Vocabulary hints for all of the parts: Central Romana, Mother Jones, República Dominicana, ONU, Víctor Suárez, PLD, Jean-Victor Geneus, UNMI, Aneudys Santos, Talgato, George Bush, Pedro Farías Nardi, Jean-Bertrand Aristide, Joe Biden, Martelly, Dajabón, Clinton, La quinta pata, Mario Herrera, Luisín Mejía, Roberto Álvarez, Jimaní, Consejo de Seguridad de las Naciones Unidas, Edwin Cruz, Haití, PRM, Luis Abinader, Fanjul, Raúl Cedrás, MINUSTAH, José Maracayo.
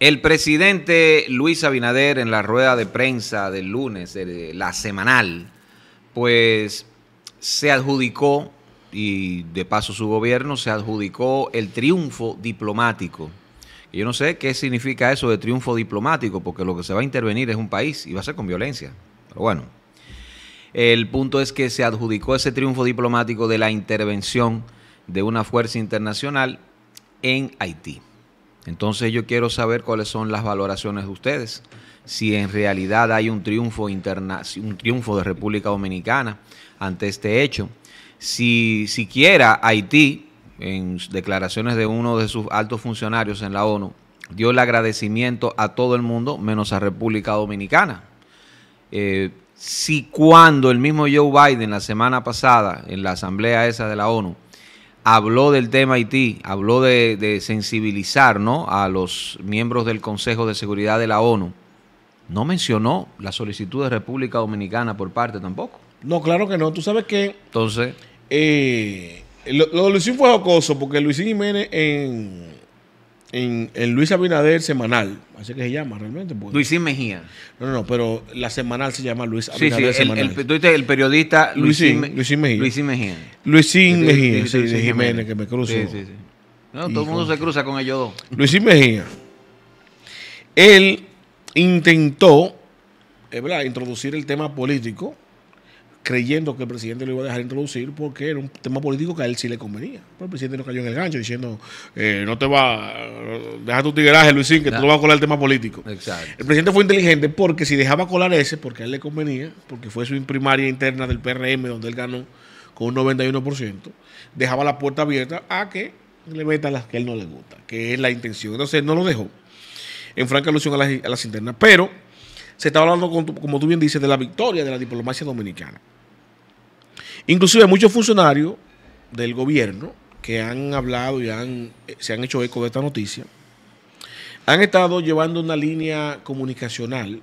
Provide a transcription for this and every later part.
El presidente Luis Abinader, en la rueda de prensa del lunes, la semanal, pues se adjudicó, y de paso su gobierno, se adjudicó el triunfo diplomático. Y yo no sé qué significa eso de triunfo diplomático, porque lo que se va a intervenir es un país y va a ser con violencia. Pero bueno, el punto es que se adjudicó ese triunfo diplomático de la intervención de una fuerza internacional en Haití. Entonces yo quiero saber cuáles son las valoraciones de ustedes, si en realidad hay un triunfo de República Dominicana ante este hecho, si siquiera Haití, en declaraciones de uno de sus altos funcionarios en la ONU, dio el agradecimiento a todo el mundo menos a República Dominicana. Si cuando el mismo Joe Biden la semana pasada en la asamblea esa de la ONU habló del tema Haití, habló de sensibilizar, ¿no?, a los miembros del Consejo de Seguridad de la ONU, no mencionó la solicitud de República Dominicana por parte tampoco. No, claro que no. Tú sabes que... Entonces... lo de Luisín fue jocoso, porque Luisín Jiménez en Luis Abinader semanal, así que se llama realmente. Pues. Luisín Mejía. No, pero la semanal se llama Luis Abinader semanal. Sí, el periodista Luisín Mejía. Luisín Mejía, de Jiménez, que me cruzo. Sí. No, todo el mundo se cruza con ellos dos. Luisín Mejía. Él intentó, ¿verdad?, introducir el tema político, creyendo que el presidente lo iba a dejar introducir porque era un tema político que a él sí le convenía. Pero el presidente no cayó en el gancho diciendo, no te va, deja tu tigueraje, Luisín, que tú no vas a colar el tema político. Exacto. El presidente fue inteligente porque si dejaba colar ese, porque a él le convenía, porque fue su primaria interna del PRM donde él ganó con un 91%, dejaba la puerta abierta a que le metan las que a él no le gusta, que es la intención. Entonces él no lo dejó en franca alusión a las internas. Pero se está hablando, como tú bien dices, de la victoria de la diplomacia dominicana. Inclusive muchos funcionarios del gobierno que han hablado y se han hecho eco de esta noticia, han estado llevando una línea comunicacional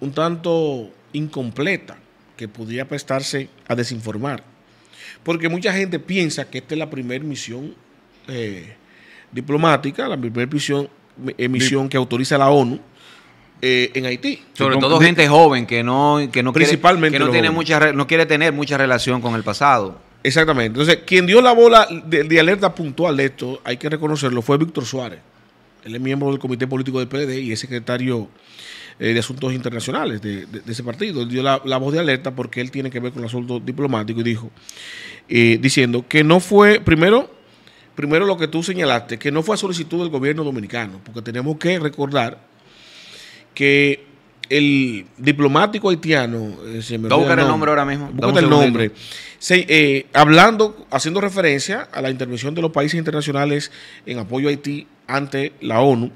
un tanto incompleta que podría prestarse a desinformar. Porque mucha gente piensa que esta es la primera misión diplomática, la primera misión que autoriza la ONU en Haití. Sobre todo gente joven que no quiere tener mucha relación con el pasado. Exactamente. Entonces, quien dio la bola de alerta puntual de esto, hay que reconocerlo, fue Víctor Suárez. Él es miembro del Comité Político del PLD y es secretario de Asuntos Internacionales de ese partido. Él dio la voz de alerta porque él tiene que ver con el asunto diplomático y dijo, diciendo que no fue, primero lo que tú señalaste, que no fue a solicitud del gobierno dominicano, porque tenemos que recordar que el diplomático haitiano... Busca el nombre ahora mismo. Haciendo referencia a la intervención de los países internacionales en apoyo a Haití ante la ONU,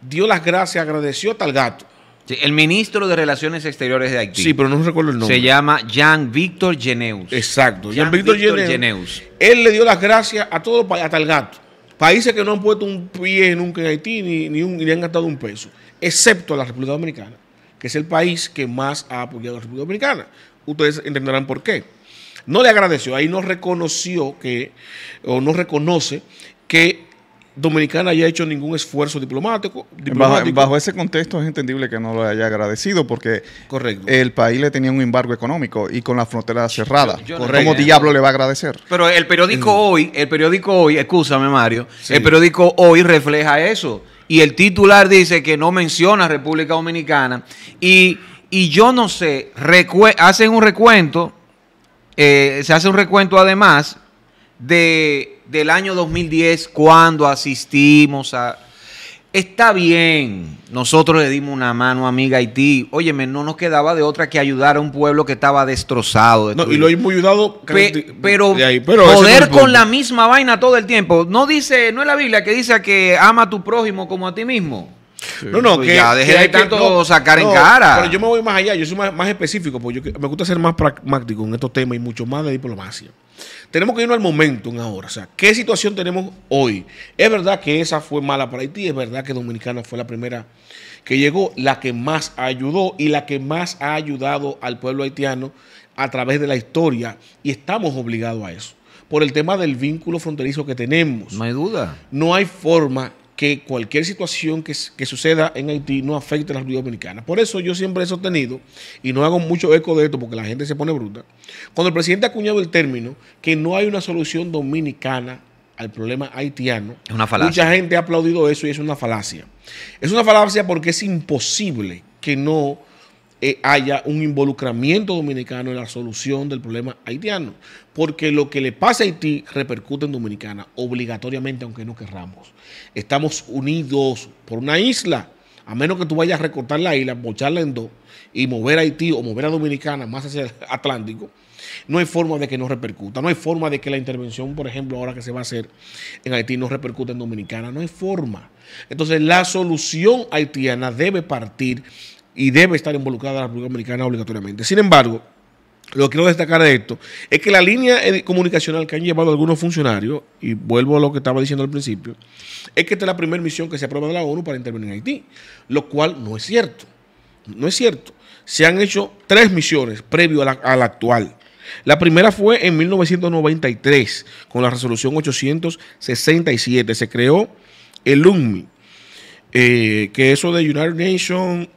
dio las gracias, agradeció a Talgato. Sí, el ministro de Relaciones Exteriores de Haití. Sí, pero no recuerdo el nombre. Se llama Jean-Victor Geneus. Exacto, Jean-Victor Geneus. Él le dio las gracias a todo a Talgato. Países que no han puesto un pie nunca en Haití ni han gastado un peso, excepto a la República Dominicana, que es el país que más ha apoyado a la República Dominicana. Ustedes entenderán por qué. No le agradeció, ahí no reconoció que, o no reconoce que Dominicana haya hecho ningún esfuerzo diplomático. Bajo ese contexto es entendible que no lo haya agradecido porque correcto, el país le tenía un embargo económico y con la frontera cerrada. ¿Cómo diablo le va a agradecer? Pero el periódico hoy, escúchame Mario, sí, el periódico hoy refleja eso y el titular dice que no menciona República Dominicana y yo no sé, se hace un recuento además del año 2010, cuando asistimos a... Está bien, nosotros le dimos una mano amiga a Haití. Óyeme, no nos quedaba de otra que ayudar a un pueblo que estaba destrozado. No, y lo hemos ayudado... Pero joder con la misma vaina todo el tiempo. No es la Biblia que dice que ama a tu prójimo como a ti mismo. Sí. No, deje de tanto sacar en cara. Pero yo me voy más allá, yo soy más específico, porque me gusta ser más pragmático en estos temas y mucho más de diplomacia. Tenemos que irnos al momento ahora, o sea, ¿qué situación tenemos hoy? Es verdad que esa fue mala para Haití, es verdad que Dominicana fue la primera que llegó, la que más ayudó y la que más ha ayudado al pueblo haitiano a través de la historia y estamos obligados a eso, por el tema del vínculo fronterizo que tenemos. No hay duda. No hay forma que cualquier situación que suceda en Haití no afecte a la República Dominicana. Por eso yo siempre he sostenido, y no hago mucho eco de esto porque la gente se pone bruta, cuando el presidente ha acuñado el término que no hay una solución dominicana al problema haitiano, es una falacia. Mucha gente ha aplaudido eso y es una falacia. Es una falacia porque es imposible que no haya un involucramiento dominicano en la solución del problema haitiano, porque lo que le pasa a Haití repercute en Dominicana obligatoriamente, aunque no querramos. Estamos unidos por una isla, a menos que tú vayas a recortar la isla, mocharla en dos y mover a Haití o mover a Dominicana más hacia el Atlántico. No hay forma de que no repercuta, no hay forma de que la intervención, por ejemplo, ahora que se va a hacer en Haití, no repercuta en Dominicana, no hay forma. Entonces la solución haitiana debe partir y debe estar involucrada la República Dominicana obligatoriamente. Sin embargo, lo que quiero destacar de esto es que la línea comunicacional que han llevado algunos funcionarios, y vuelvo a lo que estaba diciendo al principio, es que esta es la primera misión que se aprueba de la ONU para intervenir en Haití, lo cual no es cierto. No es cierto. Se han hecho 3 misiones previo a la actual. La primera fue en 1993, con la resolución 867. Se creó el UNMI, que eso de United Nations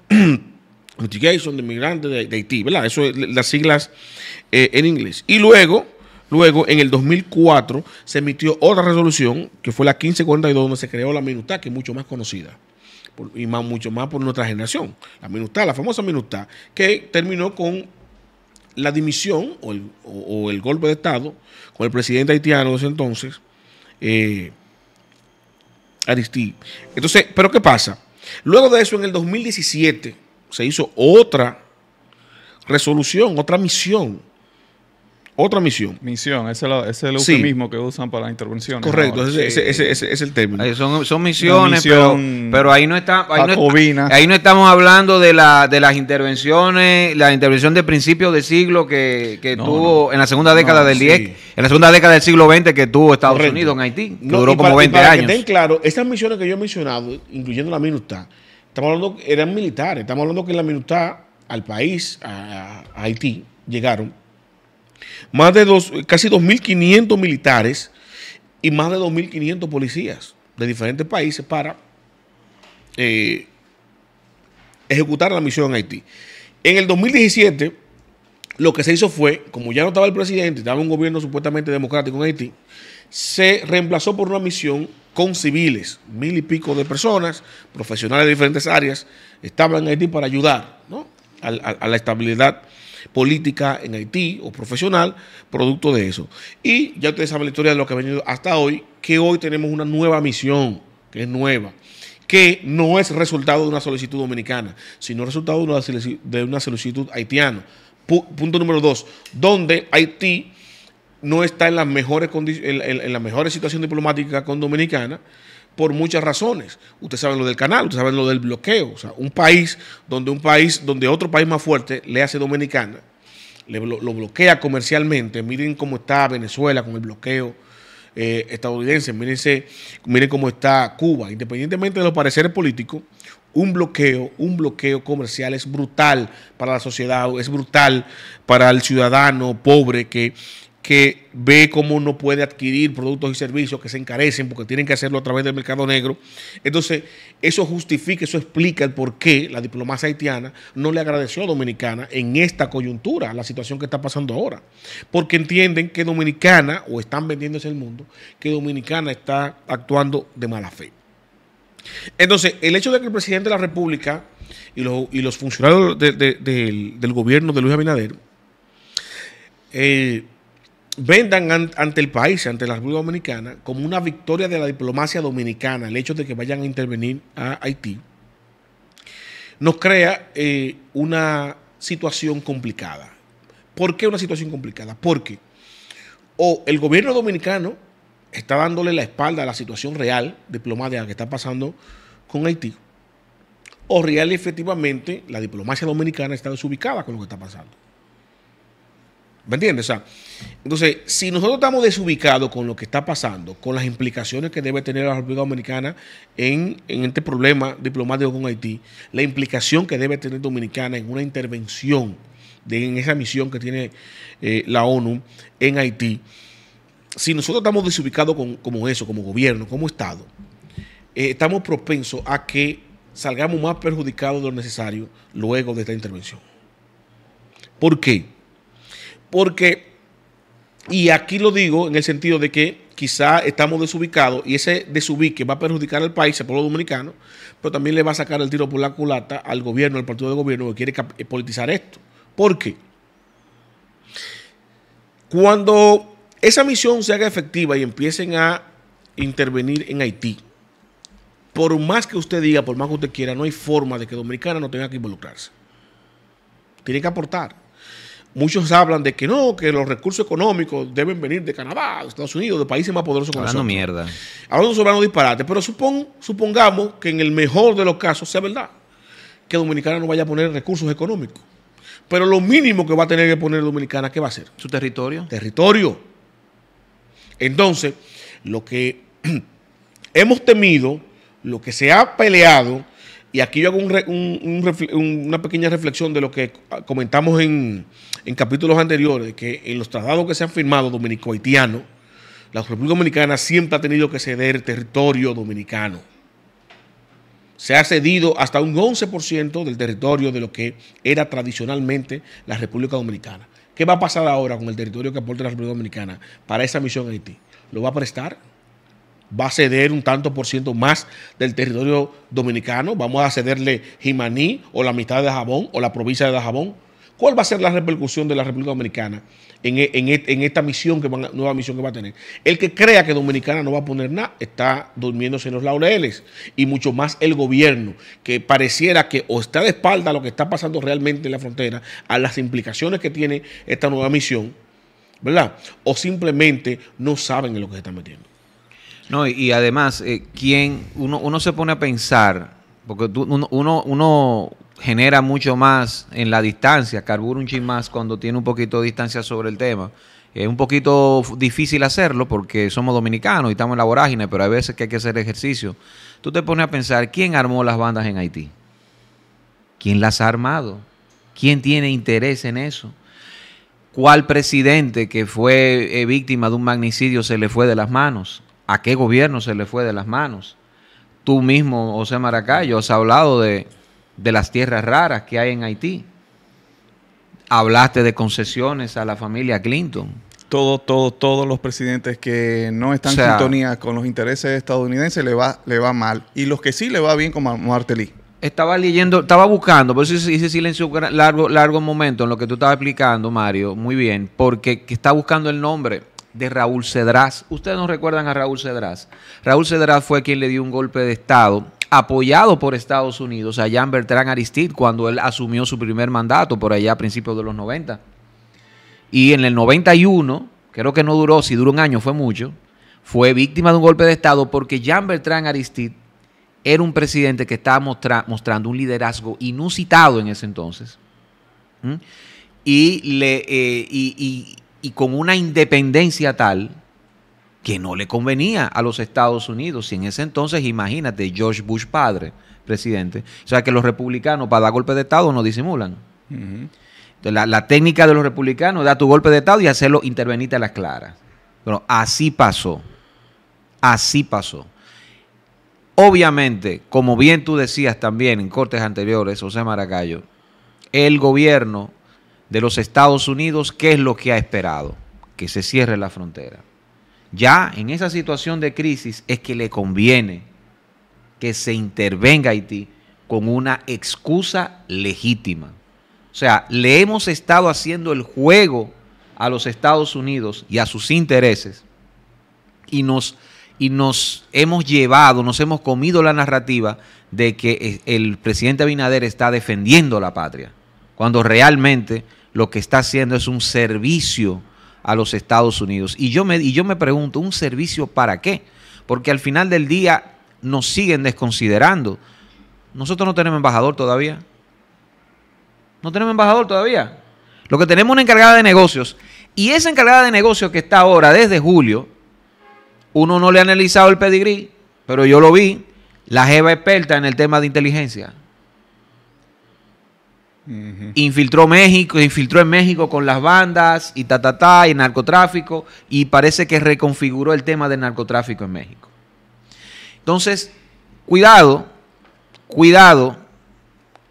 Mitigation de Migrantes de Haití, ¿verdad? Eso es las siglas en inglés. Y luego, en el 2004, se emitió otra resolución, que fue la 1542, donde se creó la MINUSTAH, que es mucho más conocida y más, mucho más por nuestra generación. La MINUSTAH, la famosa MINUSTAH, que terminó con la dimisión o el golpe de Estado con el presidente haitiano de ese entonces, Aristide. Entonces, ¿pero qué pasa? Luego de eso, en el 2017, se hizo otra resolución, otra misión. Otra misión. Misión, ese es el eufemismo que usan para intervenciones. Correcto, ¿no? Ese es el término. Son misiones, pero ahí no está, ahí no estamos hablando de las intervenciones, la intervención de principios de siglo que tuvo en la segunda década en la segunda década del siglo XX que tuvo Estados Unidos en Haití, que duró como 20 años. Que estén claros, estas misiones que yo he mencionado, incluyendo la MINUSTAH, estamos hablando eran militares, estamos hablando que en la MINUSTAH al país, a Haití, llegaron más de casi 2.500 militares y más de 2.500 policías de diferentes países para ejecutar la misión en Haití. En el 2017 lo que se hizo fue, como ya no estaba el presidente, estaba un gobierno supuestamente democrático en Haití, se reemplazó por una misión con civiles, 1000 y pico de personas, profesionales de diferentes áreas, estaban en Haití para ayudar, ¿no?, a la estabilidad política en Haití o profesional, producto de eso. Y ya ustedes saben la historia de lo que ha venido hasta hoy, que hoy tenemos una nueva misión, que es nueva, que no es resultado de una solicitud dominicana, sino resultado de una solicitud haitiana. Punto número 2, donde Haití no está en las mejores condiciones, en la mejor situación diplomática con Dominicana, por muchas razones. Ustedes saben lo del canal, ustedes saben lo del bloqueo. O sea, un país donde otro país más fuerte le hace Dominicana, lo bloquea comercialmente. Miren cómo está Venezuela con el bloqueo estadounidense. Miren cómo está Cuba. Independientemente de los pareceres políticos, un bloqueo comercial es brutal para la sociedad, es brutal para el ciudadano pobre que ve cómo no puede adquirir productos y servicios, que se encarecen porque tienen que hacerlo a través del mercado negro. Entonces, eso justifica, eso explica el por qué la diplomacia haitiana no le agradeció a Dominicana en esta coyuntura, la situación que está pasando ahora. Porque entienden que Dominicana, o están vendiéndose el mundo, que Dominicana está actuando de mala fe. Entonces, el hecho de que el presidente de la República y los funcionarios del gobierno de Luis Abinader vendan ante el país, ante la República Dominicana, como una victoria de la diplomacia dominicana, el hecho de que vayan a intervenir a Haití, nos crea una situación complicada. ¿Por qué una situación complicada? Porque o el gobierno dominicano está dándole la espalda a la situación real diplomática que está pasando con Haití, o real y efectivamente la diplomacia dominicana está desubicada con lo que está pasando. ¿Me entiendes? O sea, entonces, si nosotros estamos desubicados con lo que está pasando, con las implicaciones que debe tener la República Dominicana en este problema diplomático con Haití, la implicación que debe tener Dominicana en una intervención en esa misión que tiene la ONU en Haití, si nosotros estamos desubicados como eso, como gobierno, como Estado, estamos propensos a que salgamos más perjudicados de lo necesario luego de esta intervención. ¿Por qué? Porque, y aquí lo digo en el sentido de que quizá estamos desubicados y ese desubique va a perjudicar al país, al pueblo dominicano, pero también le va a sacar el tiro por la culata al gobierno, al partido de gobierno que quiere politizar esto. ¿Por qué? Cuando esa misión se haga efectiva y empiecen a intervenir en Haití, por más que usted diga, por más que usted quiera, no hay forma de que Dominicana no tenga que involucrarse. Tiene que aportar. Muchos hablan de que no, que los recursos económicos deben venir de Canadá, de Estados Unidos, de países más poderosos que nosotros. Mierda. Ahora no sobrano disparate, pero supongamos que en el mejor de los casos sea verdad que Dominicana no vaya a poner recursos económicos. Pero lo mínimo que va a tener que poner Dominicana, ¿qué va a ser? ¿Su territorio? Territorio. Entonces, lo que hemos temido, lo que se ha peleado, y aquí yo hago una pequeña reflexión de lo que comentamos en capítulos anteriores, que en los tratados que se han firmado dominico-haitianos, la República Dominicana siempre ha tenido que ceder territorio dominicano. Se ha cedido hasta un 11% del territorio de lo que era tradicionalmente la República Dominicana. ¿Qué va a pasar ahora con el territorio que aporta la República Dominicana para esa misión en Haití? ¿Lo va a prestar? ¿Va a ceder un tanto por ciento más del territorio dominicano? ¿Vamos a cederle Jimaní o la mitad de Dajabón o la provincia de Dajabón? ¿Cuál va a ser la repercusión de la República Dominicana en esta misión nueva misión que va a tener? El que crea que Dominicana no va a poner nada está durmiéndose en los laureles, y mucho más el gobierno, que pareciera que o está de espalda a lo que está pasando realmente en la frontera, a las implicaciones que tiene esta nueva misión, ¿verdad? O simplemente no saben en lo que se están metiendo. No, y además, uno se pone a pensar, porque uno genera mucho más en la distancia, carbura un chin más cuando tiene un poquito de distancia sobre el tema. Es un poquito difícil hacerlo porque somos dominicanos y estamos en la vorágine, pero hay veces que hay que hacer ejercicio. Tú te pones a pensar, ¿quién armó las bandas en Haití? ¿Quién las ha armado? ¿Quién tiene interés en eso? ¿Cuál presidente que fue víctima de un magnicidio se le fue de las manos? ¿A qué gobierno se le fue de las manos? Tú mismo, José Maracayo, has hablado de las tierras raras que hay en Haití. Hablaste de concesiones a la familia Clinton. Todos los presidentes que no están en sintonía con los intereses estadounidenses le va mal. Y los que sí le va bien, como Martelly. Estaba leyendo, estaba buscando, por eso hice silencio largo momento en lo que tú estabas explicando, Mario, muy bien, porque está buscando el nombre de Raúl Cedrás. Ustedes no recuerdan a Raúl Cedrás. Raúl Cedrás fue quien le dio un golpe de Estado, apoyado por Estados Unidos, a Jean-Bertrand Aristide, cuando él asumió su primer mandato, por allá a principios de los 90. Y en el 91, creo que no duró, si duró un año, fue mucho, fue víctima de un golpe de Estado porque Jean-Bertrand Aristide era un presidente que estaba mostrando un liderazgo inusitado en ese entonces. Y con una independencia tal que no le convenía a los Estados Unidos. Y en ese entonces, imagínate, George Bush padre, presidente. O sea, que los republicanos para dar golpe de Estado no disimulan. Entonces, la técnica de los republicanos es dar tu golpe de Estado y hacerlo intervenirte a las claras. Pero así pasó. Así pasó. Obviamente, como bien tú decías también en cortes anteriores, José Maracayo, el gobierno de los Estados Unidos, ¿qué es lo que ha esperado? Que se cierre la frontera. Ya en esa situación de crisis es que le conviene que se intervenga Haití con una excusa legítima. O sea, le hemos estado haciendo el juego a los Estados Unidos y a sus intereses y nos hemos llevado, nos hemos comido la narrativa de que el presidente Abinader está defendiendo la patria, cuando realmente lo que está haciendo es un servicio a los Estados Unidos. Y yo me pregunto, ¿un servicio para qué? Porque al final del día nos siguen desconsiderando. Nosotros no tenemos embajador todavía. No tenemos embajador todavía. Lo que tenemos es una encargada de negocios. Y esa encargada de negocios que está ahora, desde julio, uno no le ha analizado el pedigrí, pero yo lo vi, la jeva experta en el tema de inteligencia. Infiltró en México con las bandas y y narcotráfico, y parece que reconfiguró el tema del narcotráfico en México. Entonces, Cuidado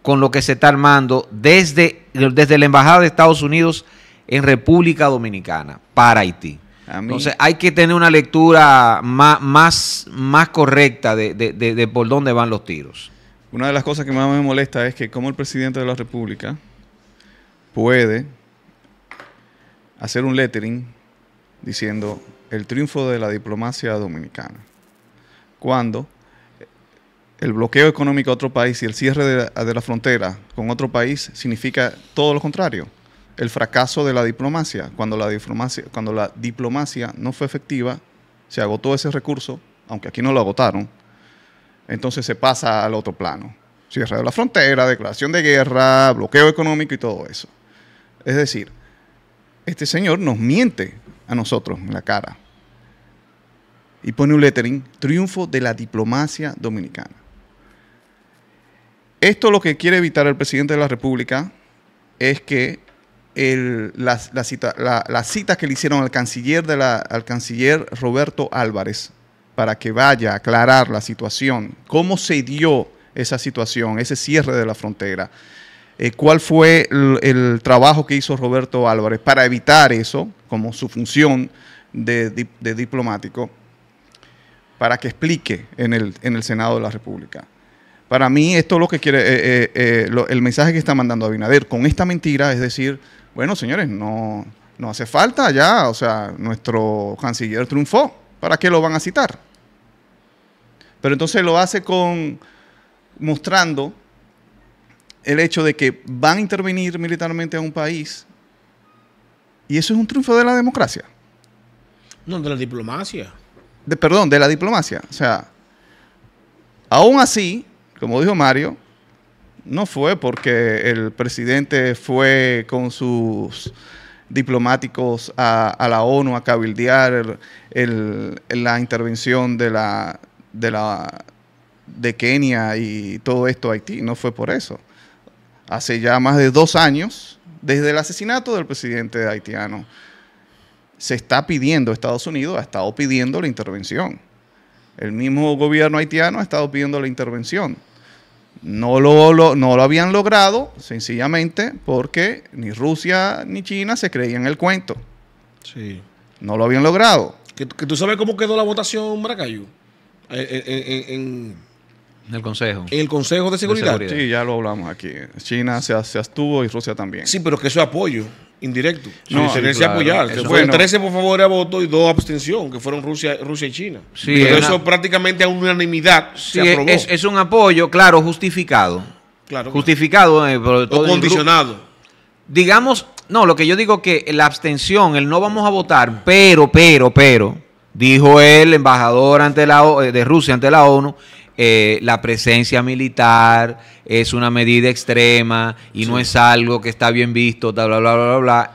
con lo que se está armando desde la Embajada de Estados Unidos en República Dominicana para Haití. Entonces hay que tener una lectura más correcta de por dónde van los tiros. Una de las cosas que más me molesta es que como el presidente de la República puede hacer un lettering diciendo el triunfo de la diplomacia dominicana, cuando el bloqueo económico a otro país y el cierre de la frontera con otro país significa todo lo contrario, el fracaso de la diplomacia. Cuando la diplomacia no fue efectiva, se agotó ese recurso, aunque aquí no lo agotaron, entonces se pasa al otro plano. Cierre de la frontera, declaración de guerra, bloqueo económico y todo eso. Es decir, este señor nos miente a nosotros en la cara y pone un lettering, triunfo de la diplomacia dominicana. Esto lo que quiere evitar el presidente de la República es que las citas que le hicieron al canciller Roberto Álvarez para que vaya a aclarar la situación, cómo se dio esa situación, ese cierre de la frontera, cuál fue el trabajo que hizo Roberto Álvarez para evitar eso, como su función de diplomático, para que explique en el Senado de la República. Para mí esto es lo que quiere, el mensaje que está mandando Abinader con esta mentira, es decir, bueno, señores, no hace falta ya, o sea, nuestro canciller triunfó, ¿para qué lo van a citar? Pero entonces lo hace mostrando el hecho de que van a intervenir militarmente a un país, y eso es un triunfo de la democracia. No, de la diplomacia. Perdón, de la diplomacia. O sea, aún así, como dijo Mario, no fue porque el presidente fue con sus diplomáticos a la ONU a cabildear la intervención de Kenia y todo esto a Haití. No fue por eso. Hace ya más de 2 años, desde el asesinato del presidente haitiano, se está pidiendo, Estados Unidos ha estado pidiendo la intervención. El mismo gobierno haitiano ha estado pidiendo la intervención. No lo habían logrado sencillamente porque ni Rusia ni China se creían el cuento. Sí. No lo habían logrado. ¿Que tú sabes cómo quedó la votación, Maracayo? En el Consejo. En el Consejo de Seguridad. Sí, ya lo hablamos aquí. China se abstuvo y Rusia también. Sí, pero que eso es apoyo indirecto. No, sí, claro, apoyar. Eso fueron 13 por favor a voto y 2 abstención, que fueron Rusia y China. Sí, pero eso prácticamente a unanimidad se aprobó. Es un apoyo, claro, justificado. Claro. Justificado. Pero todo o condicionado. Digamos, no, lo que yo digo que la abstención, el no vamos a votar, pero, dijo el embajador de Rusia ante la ONU, la presencia militar es una medida extrema y no es algo que está bien visto,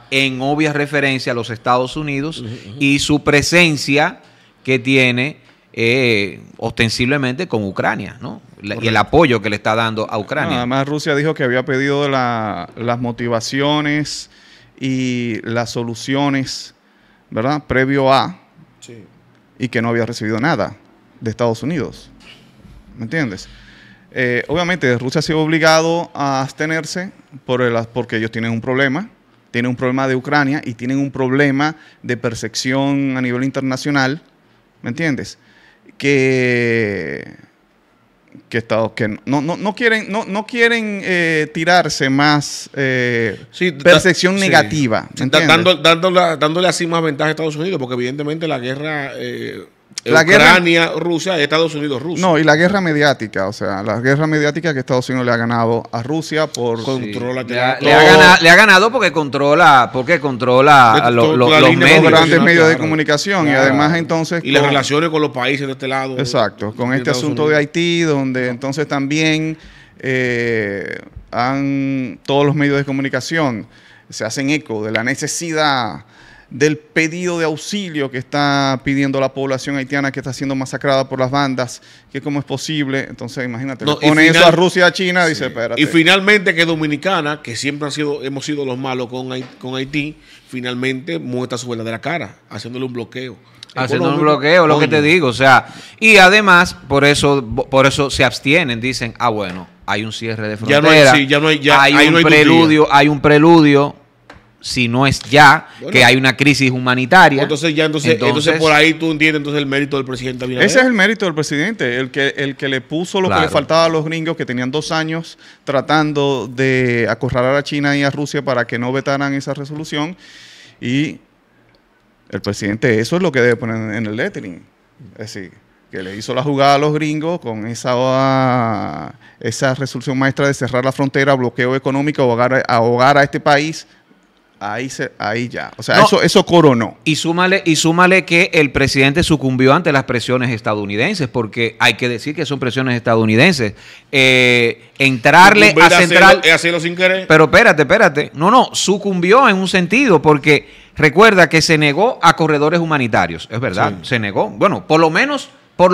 en obvia referencia a los Estados Unidos y su presencia que tiene ostensiblemente con Ucrania, ¿no? Y el apoyo que le está dando a Ucrania. No, además Rusia dijo que había pedido las motivaciones y las soluciones, ¿verdad? Previo a, sí, y que no había recibido nada de Estados Unidos. ¿Me entiendes? Obviamente Rusia ha sido obligado a abstenerse porque ellos tienen un problema de Ucrania y tienen un problema de percepción a nivel internacional, ¿me entiendes? Que no quieren tirarse más percepción negativa, ¿me entiendes? Dándole así más ventaja a Estados Unidos, porque evidentemente la guerra... Ucrania-Rusia, Estados Unidos-Rusia. No, y la guerra mediática, o sea, la guerra mediática que Estados Unidos le ha ganado a Rusia por... Controla... Sí. Le ha ganado porque controla los medios. Los grandes medios de comunicación, claro. Y además entonces... Y las relaciones con los países de este lado. Exacto, con este asunto de Haití, donde entonces también todos los medios de comunicación se hacen eco de la necesidad... del pedido de auxilio que está pidiendo la población haitiana que está siendo masacrada por las bandas, que cómo es posible. Entonces imagínate, no, pone eso a Rusia, a China, sí. Dice, espérate. Y finalmente que Dominicana, que siempre hemos sido los malos con Haití, finalmente muestra su verdadera cara, haciéndole un bloqueo. haciendo un bloqueo, lo que te digo, o sea, y además por eso se abstienen, dicen, ah, bueno, hay un cierre de frontera, hay un preludio, si no es ya, bueno, que hay una crisis humanitaria. Entonces por ahí tú entiendes entonces el mérito del presidente Abinader. Ese es el mérito del presidente, el que le puso lo que le faltaba a los gringos, que tenían 2 años tratando de acorralar a China y a Rusia para que no vetaran esa resolución, y el presidente eso es lo que debe poner en el lettering. Es decir, que le hizo la jugada a los gringos con esa resolución maestra de cerrar la frontera, bloqueo económico, ahogar a este país. Ahí ya. O sea, no, eso coronó. Y súmale que el presidente sucumbió ante las presiones estadounidenses, porque hay que decir que son presiones estadounidenses. Entrarle a Central... hacerlo sin querer. Pero espérate. No, sucumbió en un sentido, porque recuerda que se negó a corredores humanitarios. Es verdad, sí. Se negó. Bueno, por lo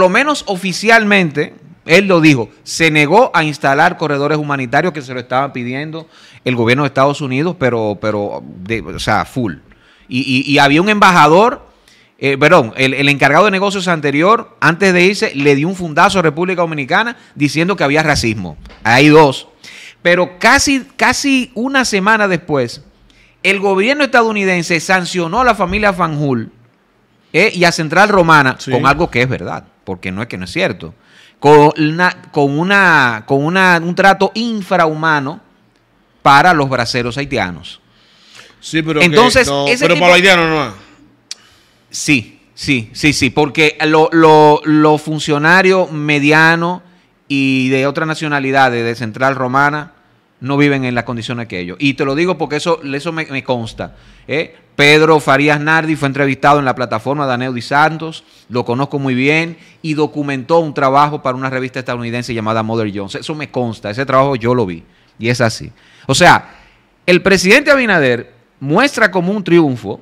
menos oficialmente... Él lo dijo, se negó a instalar corredores humanitarios que se lo estaba pidiendo el gobierno de Estados Unidos, pero full. Y había un embajador, el encargado de negocios anterior, antes de irse, le dio un fundazo a República Dominicana diciendo que había racismo. Hay 2. Pero casi una semana después, el gobierno estadounidense sancionó a la familia Fanjul y a Central Romana, sí, con algo que es verdad, porque no es que no es cierto. Con un trato infrahumano para los braceros haitianos. Sí, pero entonces, para los haitianos no. Sí, porque los funcionarios medianos y de otras nacionalidades de Central Romana no viven en las condiciones que ellos. Y te lo digo porque eso me consta. Pedro Farías Nardi fue entrevistado en la plataforma de Aneudys Santos, lo conozco muy bien, y documentó un trabajo para una revista estadounidense llamada Mother Jones. Eso me consta, ese trabajo yo lo vi, y es así. O sea, el presidente Abinader muestra como un triunfo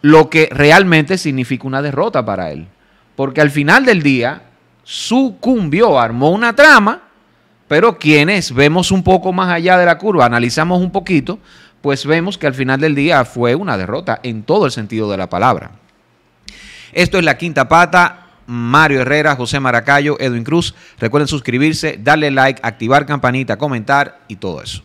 lo que realmente significa una derrota para él, porque al final del día sucumbió, armó una trama, pero quienes vemos un poco más allá de la curva, analizamos un poquito, pues vemos que al final del día fue una derrota en todo el sentido de la palabra. Esto es La Quinta Pata. Mario Herrera, José Maracayo, Edwin Cruz. Recuerden suscribirse, darle like, activar campanita, comentar y todo eso.